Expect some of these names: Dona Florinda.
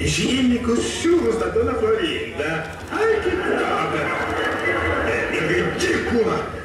Gênico churros da Dona Florinda. Ai, que droga! É ridícula!